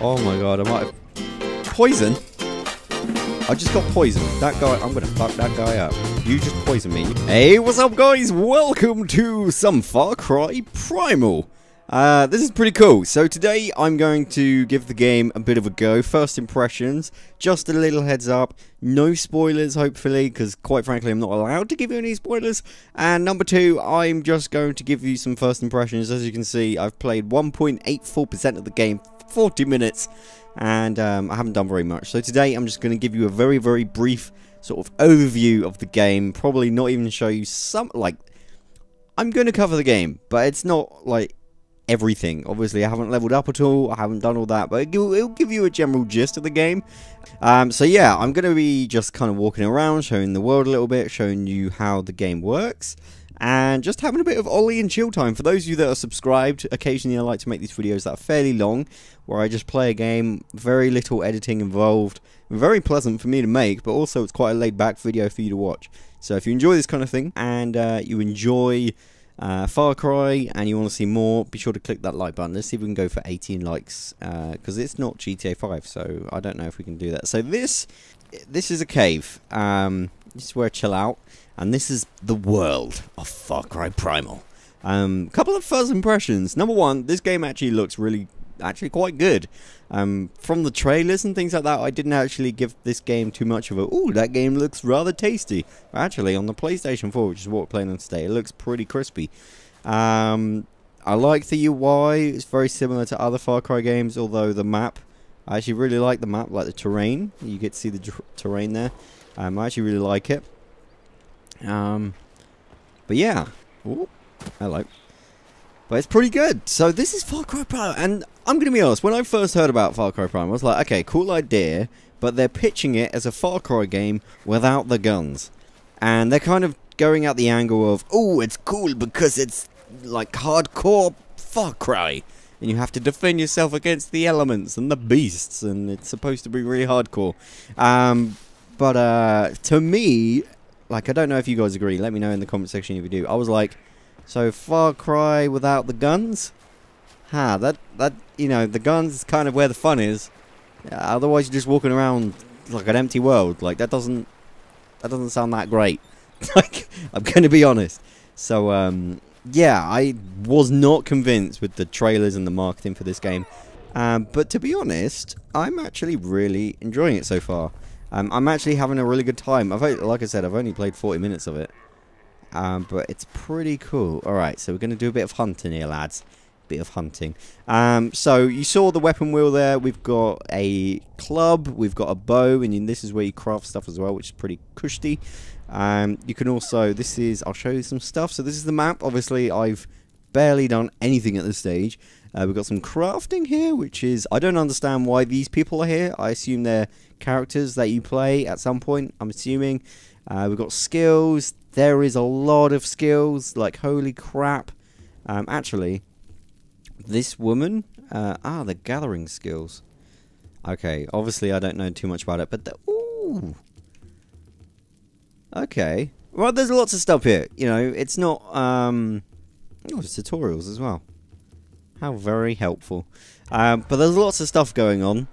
Oh my god, I might have... Poison? I just got poisoned. That guy, I'm gonna fuck that guy up. You just poisoned me. Hey, what's up guys? Welcome to some Far Cry Primal. This is pretty cool. So today I'm going to give the game a bit of a go. First impressions, just a little heads up. No spoilers, hopefully, because quite frankly I'm not allowed to give you any spoilers. And number two, I'm just going to give you some first impressions. As you can see, I've played 1.84% of the game, 40 minutes, and I haven't done very much. So today I'm just going to give you a very, very brief sort of overview of the game. Probably not even show you some, like, I'm going to cover the game, but it's not, like, everything. Obviously, I haven't leveled up at all. I haven't done all that, but it'll give you a general gist of the game. So yeah, I'm going to be just kind of walking around, showing the world a little bit, showing you how the game works, and just having a bit of Ollie and chill time. For those of you that are subscribed, occasionally I like to make these videos that are fairly long, where I just play a game, very little editing involved, very pleasant for me to make, but also it's quite a laid-back video for you to watch. So if you enjoy this kind of thing, and you enjoy Far Cry, and you want to see more, be sure to click that like button. Let's see if we can go for 18 likes, because it's not GTA 5, so I don't know if we can do that. So this is a cave, this is where I chill out, and this is the world of Far Cry Primal. Couple of first impressions. Number one, this game actually looks really, actually quite good. From the trailers and things like that, I didn't actually give this game too much of a, ooh, that game looks rather tasty. Actually, on the PlayStation 4, which is what we're playing on today, it looks pretty crispy. I like the UI. It's very similar to other Far Cry games, although the map, I actually really like the map, like the terrain. You get to see the terrain there. I actually really like it. But yeah. Ooh, hello. But it's pretty good. So this is Far Cry Primal, and I'm gonna be honest, when I first heard about Far Cry Primal, I was like, okay, cool idea, but they're pitching it as a Far Cry game without the guns. And they're kind of going at the angle of, oh, it's cool because it's like hardcore Far Cry, and you have to defend yourself against the elements and the beasts, and it's supposed to be really hardcore. But to me, like, I don't know if you guys agree, let me know in the comment section if you do. I was like, so Far Cry without the guns? Ha, that you know, the guns is kind of where the fun is. Otherwise you're just walking around like an empty world. Like, that doesn't sound that great. Like, I'm gonna be honest. So yeah, I was not convinced with the trailers and the marketing for this game. But to be honest, I'm actually really enjoying it so far. I'm actually having a really good time. Like I said, I've only played 40 minutes of it. But it's pretty cool. Alright, so we're going to do a bit of hunting here, lads. Bit of hunting. So you saw the weapon wheel there. We've got a club, we've got a bow, and this is where you craft stuff as well, which is pretty cushy. You can also, I'll show you some stuff. So this is the map. Obviously, I've barely done anything at this stage. We've got some crafting here, which is, I don't understand why these people are here. I assume they're characters that you play at some point, I'm assuming. We've got skills. There is a lot of skills, like, holy crap. Actually, this woman, the gathering skills. Okay, obviously I don't know too much about it, but ooh! Okay. Well, there's lots of stuff here, you know, it's not, oh, there's tutorials as well. How very helpful. But there's lots of stuff going on.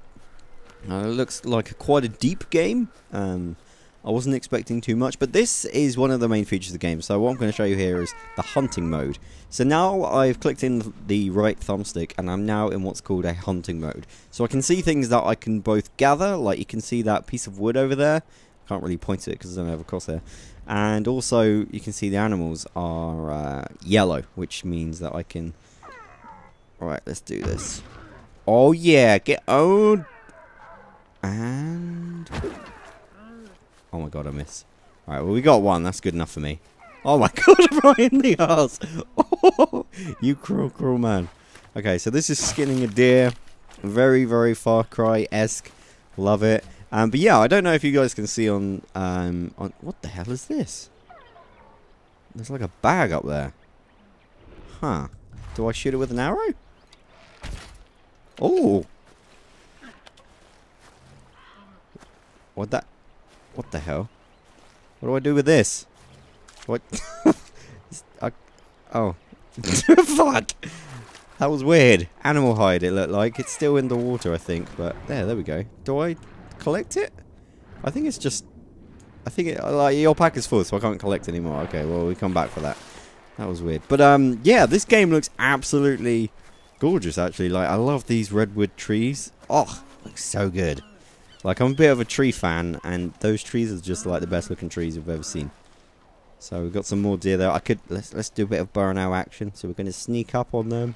It looks like quite a deep game. I wasn't expecting too much, but this is one of the main features of the game. So what I'm going to show you here is the hunting mode. So now I've clicked in the right thumbstick, and I'm now in what's called a hunting mode. So I can see things that I can both gather, like you can see that piece of wood over there. Can't really point it because I don't have a crosshair. And also you can see the animals are yellow, which means that I can... Alright, let's do this. Oh yeah, get owned! And... Oh my god, I miss. Alright, well, we got one. That's good enough for me. Oh my god, right in the arse. Oh, you cruel, cruel man. Okay, so this is skinning a deer. Very, very Far Cry-esque. Love it. But yeah, I don't know if you guys can see on... What the hell is this? There's like a bag up there. Huh. Do I shoot it with an arrow? Oh. What that... What the hell? What do I do with this? What? Oh. Fuck! That was weird. Animal hide, it looked like. It's still in the water, I think. But there we go. Do I collect it? I think it's just... I think it, like, your pack is full, so I can't collect anymore. Okay, well, we come back for that. That was weird. But, yeah, this game looks absolutely gorgeous, actually. Like, I love these redwood trees. Oh, looks so good. Like, I'm a bit of a tree fan, and those trees are just, like, the best-looking trees we've ever seen. So we've got some more deer there. I could... Let's do a bit of bow and arrow action. So we're going to sneak up on them.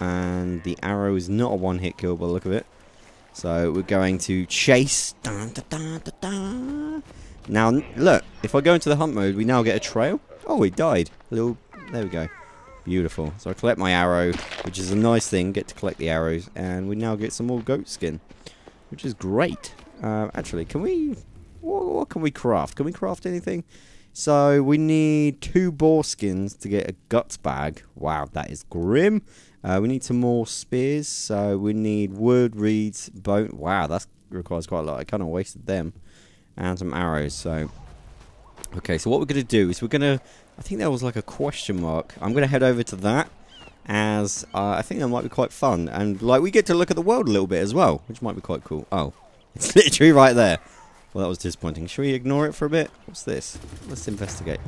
And the arrow is not a one-hit kill by the look of it. So we're going to chase. Dun, dun, dun, dun, dun. Now, look. If I go into the hunt mode, we now get a trail. Oh, he died. A little... There we go. Beautiful. So I collect my arrow, which is a nice thing. Get to collect the arrows. And we now get some more goat skin, which is great. Actually, can we... What can we craft? Can we craft anything? So we need 2 boar skins to get a guts bag. Wow, that is grim. We need some more spears. So we need wood, reeds, bone. Wow, that requires quite a lot. I kind of wasted them. And some arrows. So, okay, so what we're going to do is we're going to... I think there was like a question mark. I'm going to head over to that, as I think that might be quite fun. And like we get to look at the world a little bit as well, which might be quite cool. Oh, it's literally right there. Well, that was disappointing. Should we ignore it for a bit? What's this? Let's investigate.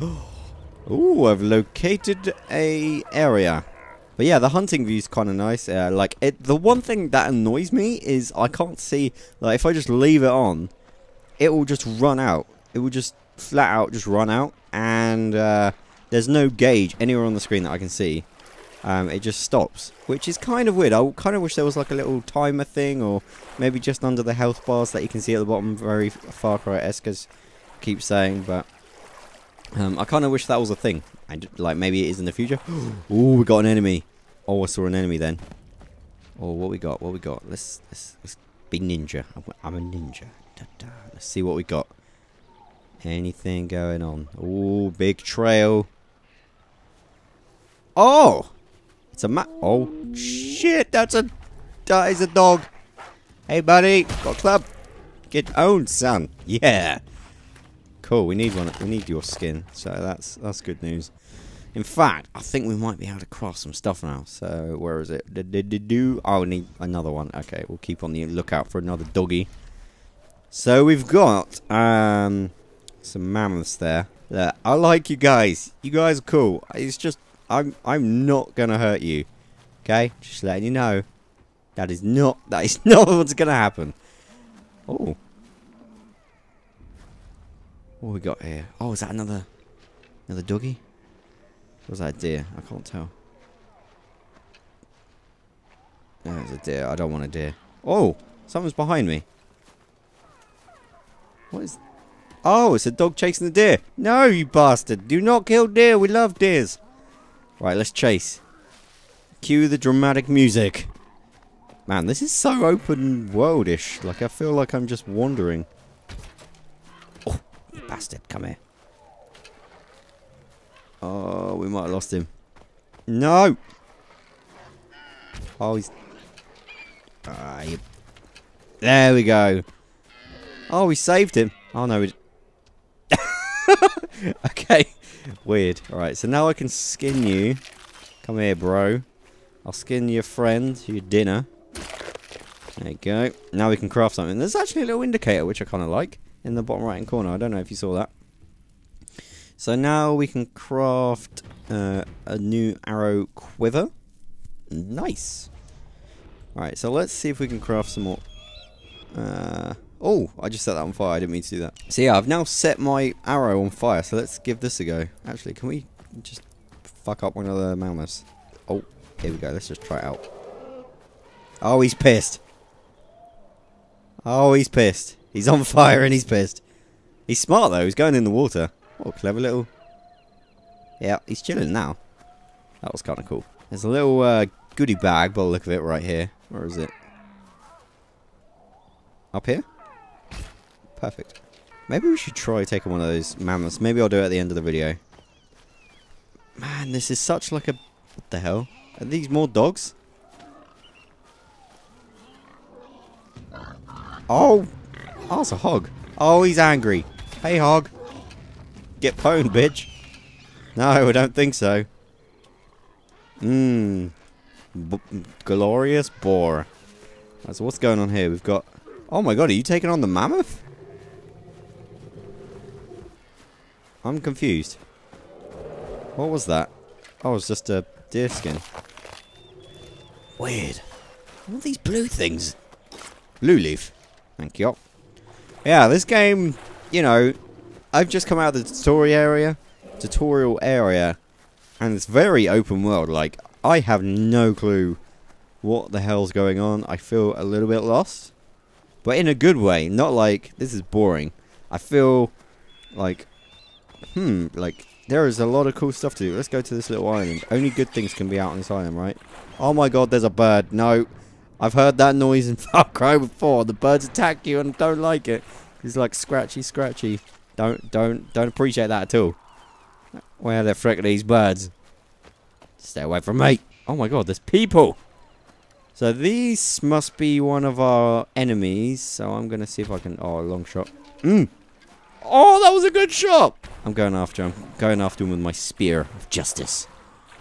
Ooh, I've located a area. But yeah, the hunting view's kind of nice. Like, the one thing that annoys me is I can't see... Like, if I just leave it on, it will just run out. It will just flat out just run out. And there's no gauge anywhere on the screen that I can see. It just stops, which is kind of weird. I kind of wish there was like a little timer thing, or maybe just under the health bars that you can see at the bottom. Very Far Cry-esque, as I keep saying, but I kind of wish that was a thing. And like maybe it is in the future. Oh, we got an enemy. Oh, I saw an enemy then. Oh, what we got? What we got? Let's be ninja. I'm a ninja. Da, da. Let's see what we got. Anything going on? Oh, big trail. Oh. It's a map. Oh, shit. That is a dog. Hey, buddy. Got a club. Get owned, son. Yeah. Cool. We need one. We need your skin. So that's good news. In fact, I think we might be able to craft some stuff now. So where is it? Oh, we need another one. Okay, we'll keep on the lookout for another doggy. So we've got some mammoths there. Look, I like you guys. You guys are cool. It's just... I'm not gonna hurt you, okay? Just letting you know, that is not what's gonna happen. Oh, what we got here? Oh, is that another doggy? Or was that a deer? I can't tell. No, it's a deer. I don't want a deer. Oh, someone's behind me. What is? Oh, it's a dog chasing the deer. No, you bastard! Do not kill deer. We love deers. Right, let's chase. Cue the dramatic music. Man, this is so open world-ish. Like, I feel like I'm just wandering. Oh, you bastard, come here. Oh, we might have lost him. No! Oh, he's... There we go. Oh, we saved him. Oh, no, we... Okay. Weird. Alright, so now I can skin you. Come here, bro. I'll skin your friend, your dinner. There you go. Now we can craft something. There's actually a little indicator, which I kind of like, in the bottom right-hand corner. I don't know if you saw that. So now we can craft a new arrow quiver. Nice. Alright, so let's see if we can craft some more. Oh, I just set that on fire. I didn't mean to do that. So yeah, I've now set my arrow on fire. So let's give this a go. Actually, can we just fuck up one of the mammoths? Oh, here we go. Let's just try it out. Oh, he's pissed. Oh, he's pissed. He's on fire and he's pissed. He's smart though. He's going in the water. Oh, clever little... Yeah, he's chilling now. That was kind of cool. There's a little goodie bag by the look of it right here. Where is it? Up here? Perfect. Maybe we should try taking one of those mammoths. Maybe I'll do it at the end of the video. Man, this is such like a... What the hell? Are these more dogs? Oh! Oh, it's a hog. Oh, he's angry. Hey, hog. Get pwned, bitch. No, I don't think so. Glorious boar. Right, so what's going on here? We've got... Oh my god, are you taking on the mammoth? I'm confused. What was that? Oh, it's just a deer skin. Weird. What are these blue things? Blue leaf. Thank you. Yeah, this game, you know, I've just come out of the tutorial area, and it's very open world. Like, I have no clue what the hell's going on. I feel a little bit lost, but in a good way. Not like this is boring. I feel like, like there is a lot of cool stuff to do. Let's go to this little island. Only good things can be out on this island, right? Oh my god, there's a bird. No, I've heard that noise in Far Cry before. The birds attack you and don't like it. It's like scratchy, scratchy. Don't appreciate that at all. Where the frick are these birds? Stay away from me. Oh my god, there's people. So these must be one of our enemies. So I'm going to see if I can... Oh, long shot. Oh, that was a good shot. I'm going after him. Going after him with my spear of justice.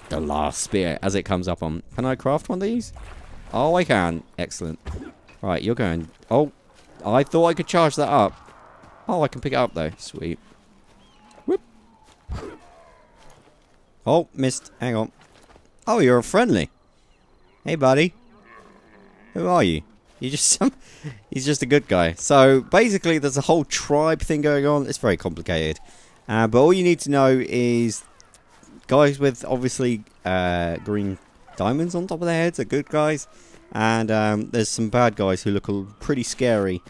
The last spear as it comes up on... Can I craft one of these? Oh, I can. Excellent. Right, you're going... Oh, I thought I could charge that up. Oh, I can pick it up though. Sweet. Whoop. Oh, missed. Hang on. Oh, you're a friendly. Hey, buddy. Who are you? You just some... He's just a good guy. So, basically, there's a whole tribe thing going on. It's very complicated. But all you need to know is... Guys with, obviously, green diamonds on top of their heads are good guys. And there's some bad guys who look pretty scary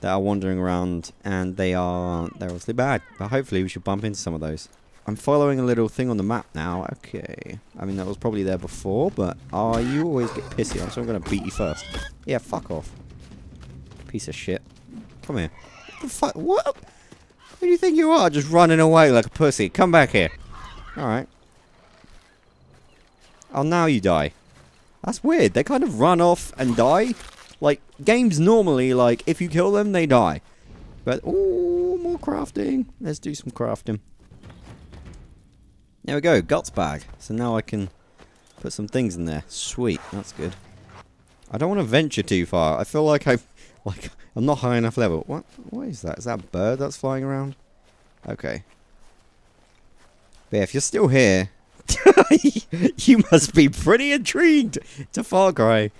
that are wandering around, and they're obviously bad, but hopefully we should bump into some of those. I'm following a little thing on the map now. Okay, I mean that was probably there before, but you always get pissy on, so I'm gonna beat you first. Yeah, fuck off, piece of shit. Come here. What the fuck? What? Who do you think you are? Just running away like a pussy. Come back here. All right. Oh, now you die. That's weird. They kind of run off and die. Like, games normally, like, if you kill them, they die. But, ooh, more crafting. Let's do some crafting. There we go, guts bag. So now I can put some things in there. Sweet, that's good. I don't want to venture too far. I feel like I'm not high enough level. What is that? Is that a bird that's flying around? Okay. But yeah, if you're still here, you must be pretty intrigued to Far Cry.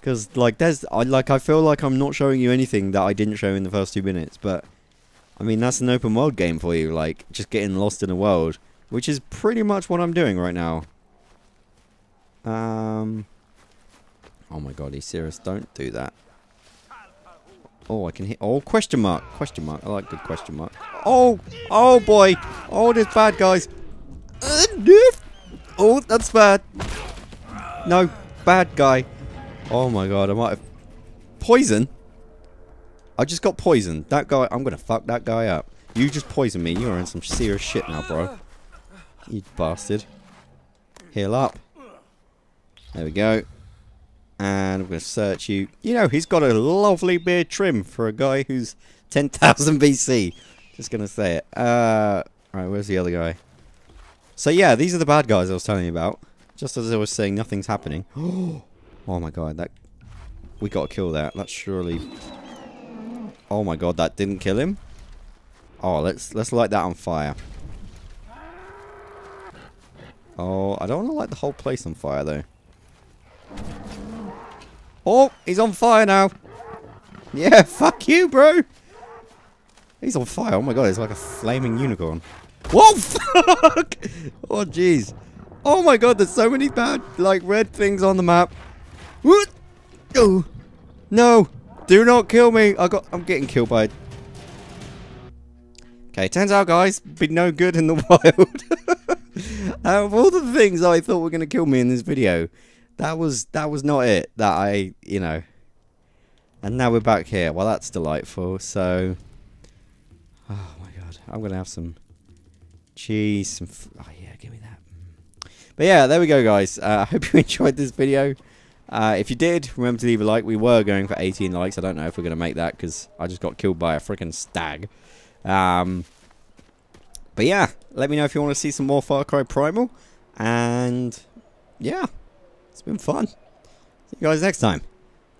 Because, like, I feel like I'm not showing you anything that I didn't show in the first 2 minutes, but, I mean, that's an open world game for you, like, just getting lost in the world, which is pretty much what I'm doing right now. Oh my god, he's serious, don't do that. Oh, I can hit, oh, question mark, I like good question mark. Oh, oh boy, oh, there's bad guys. Oh, that's bad. No, bad guy. Oh my god, I might have... Poison? I just got poisoned. That guy... I'm gonna fuck that guy up. You just poisoned me. You're in some serious shit now, bro. You bastard. Heal up. There we go. And I'm gonna search you. You know, he's got a lovely beard trim for a guy who's 10,000 BC. Just gonna say it. Alright, where's the other guy? So yeah, these are the bad guys I was telling you about. Just as I was saying, nothing's happening. Oh! Oh my god, that... We gotta kill that. That's surely... Oh my god, that didn't kill him? Oh, let's light that on fire. Oh, I don't want to light the whole place on fire, though. Oh, he's on fire now! Yeah, fuck you, bro! He's on fire. Oh my god, it's like a flaming unicorn. Whoa, fuck! Oh, jeez. Oh my god, there's so many bad, like, red things on the map. What? Oh, no! Do not kill me! I'm getting killed by... Okay, turns out, guys, be no good in the wild. Out of all the things I thought were gonna kill me in this video, that was not it. You know. And now we're back here. Well, that's delightful. So, oh my god, I'm gonna have some cheese. Oh yeah, give me that. But yeah, there we go, guys. I hope you enjoyed this video. If you did, remember to leave a like. We were going for 18 likes. I don't know if we're going to make that because I just got killed by a freaking stag. But yeah, let me know if you want to see some more Far Cry Primal. And yeah, it's been fun. See you guys next time.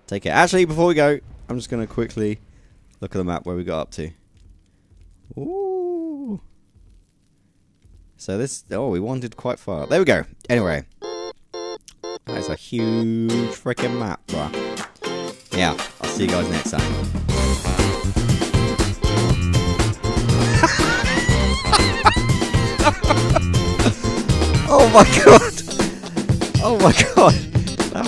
Take care. Actually, before we go, I'm just going to quickly look at the map where we got up to. Ooh. So this... Oh, we wandered quite far. There we go. Anyway. That's a huge freaking map, bro. Yeah, I'll see you guys next time. Oh my god! Oh my god!